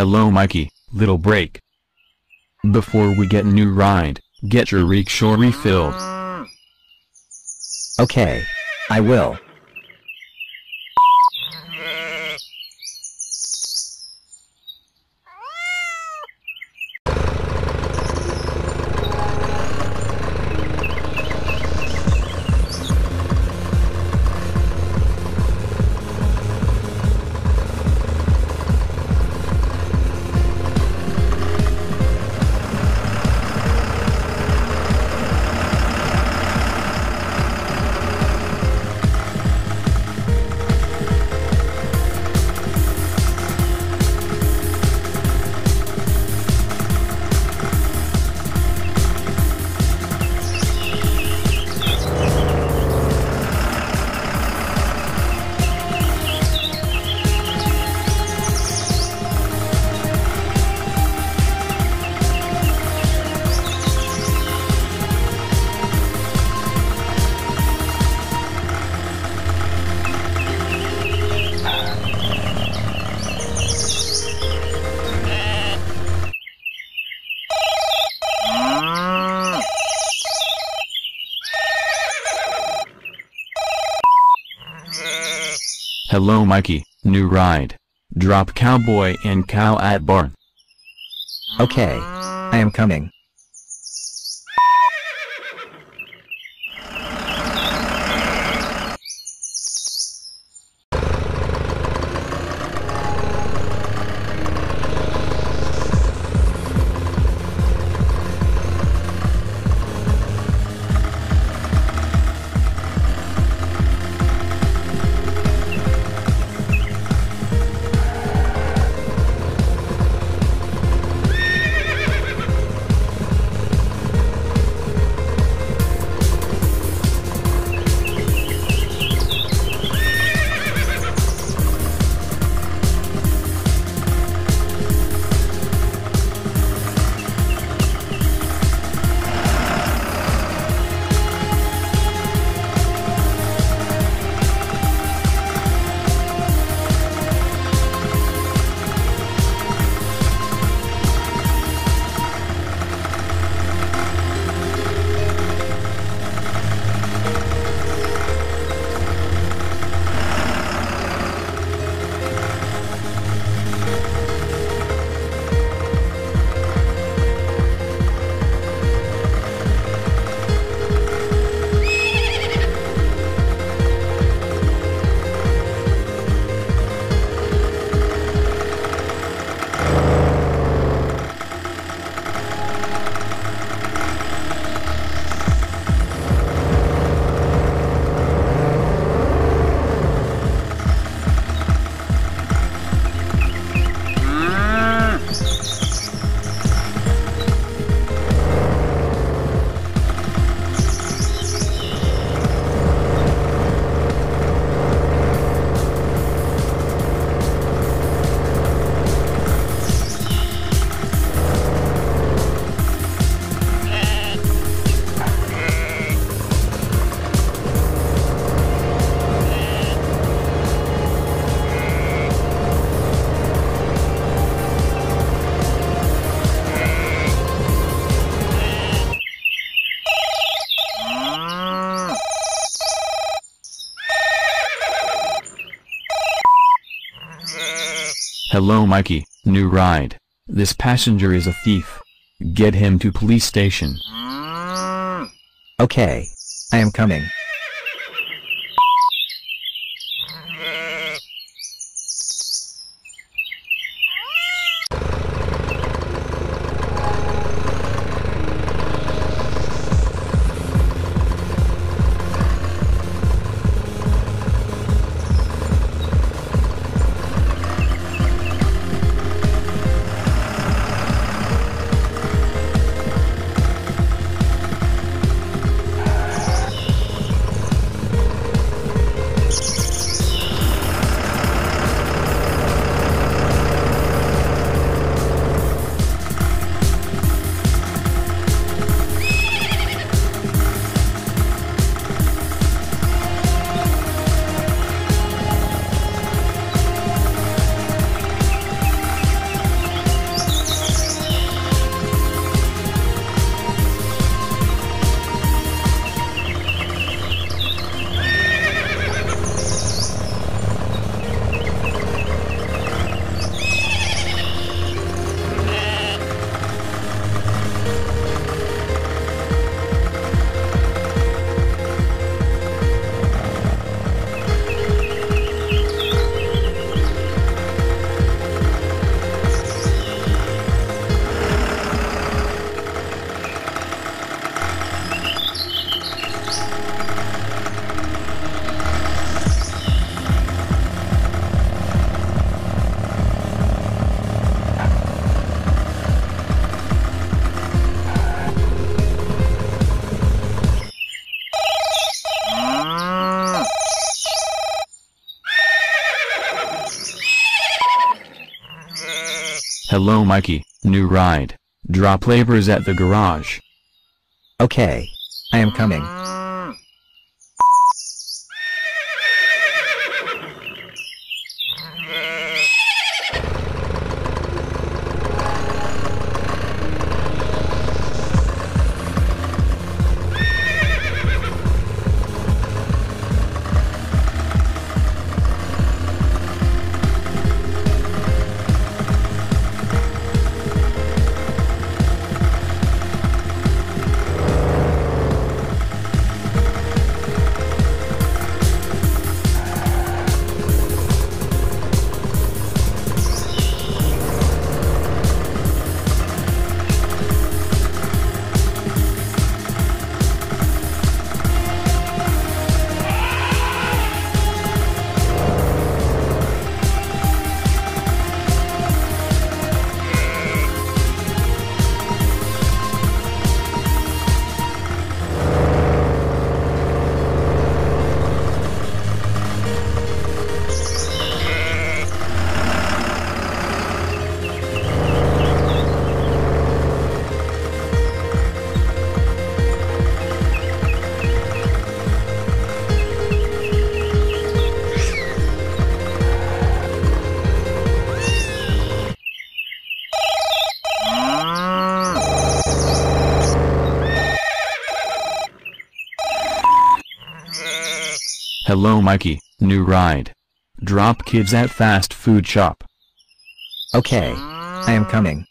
Hello Mikey, little break. Before we get new ride, get your rickshaw refilled. Okay, I will. Hello Mikey, new ride. Drop cowboy and cow at barn. Okay, I am coming. Hello Mikey, new ride. This passenger is a thief. Get him to police station. Okay, I am coming. Hello Mikey, new ride. Drop laborers at the garage. Okay. I am coming. Hello Mikey, new ride. Drop kids at fast food shop. Okay. I am coming.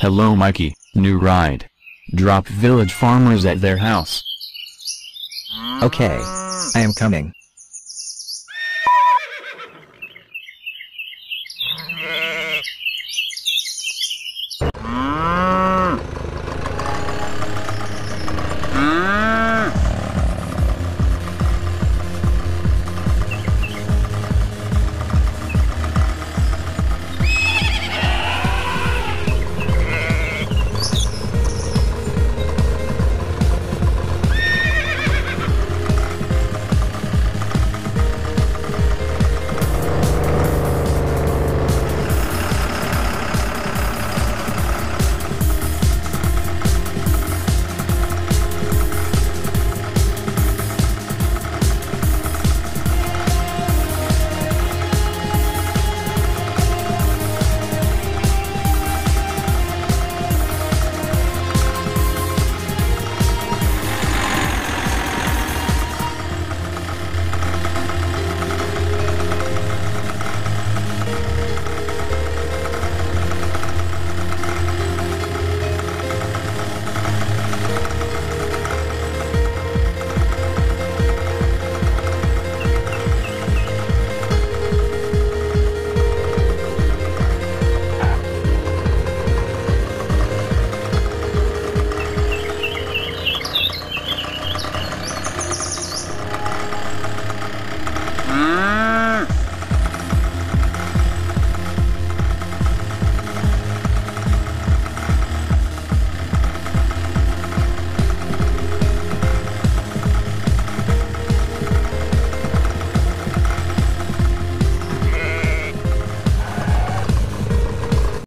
Hello Mikey, new ride. Drop village farmers at their house. Okay. I am coming.